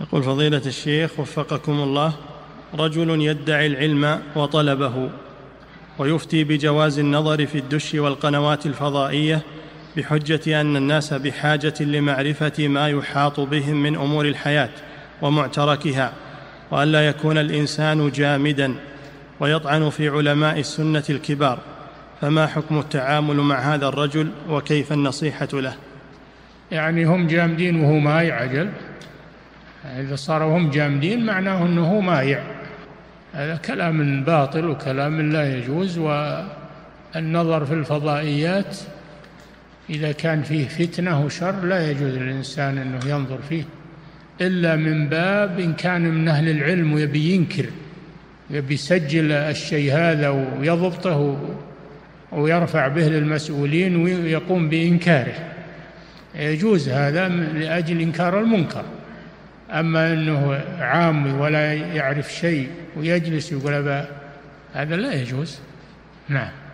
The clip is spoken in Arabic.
يقول فضيلة الشيخ وفقكم الله: رجل يدعي العلم وطلبه ويفتي بجواز النظر في الدش والقنوات الفضائية بحجة أن الناس بحاجة لمعرفة ما يحاط بهم من أمور الحياة ومعتركها، وألا يكون الإنسان جامدا ويطعن في علماء السنة الكبار، فما حكم التعامل مع هذا الرجل وكيف النصيحة له؟ يعني هم جامدين وهو مايع عجل، إذا صاروا هم جامدين معناه أنه مايع. هذا كلام باطل وكلام لا يجوز. والنظر في الفضائيات إذا كان فيه فتنة وشر لا يجوز للإنسان أنه ينظر فيه، إلا من باب إن كان من أهل العلم ويبي ينكر، يبي يسجل الشيء هذا ويضبطه ويرفع به للمسؤولين ويقوم بإنكاره، يجوز هذا لأجل إنكار المنكر. أما أنه عامي ولا يعرف شيء ويجلس يقول هذا لا يجوز. نعم.